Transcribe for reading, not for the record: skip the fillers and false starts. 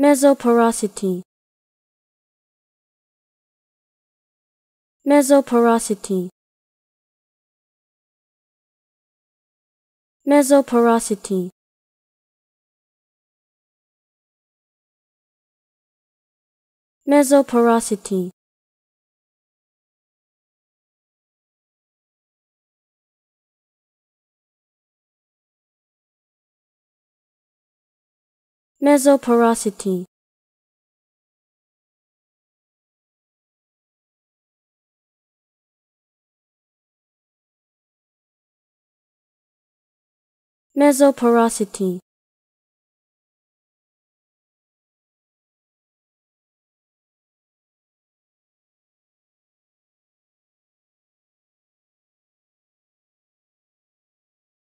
mesoporosity, mesoporosity, mesoporosity, mesoporosity, mesoporosity, mesoporosity.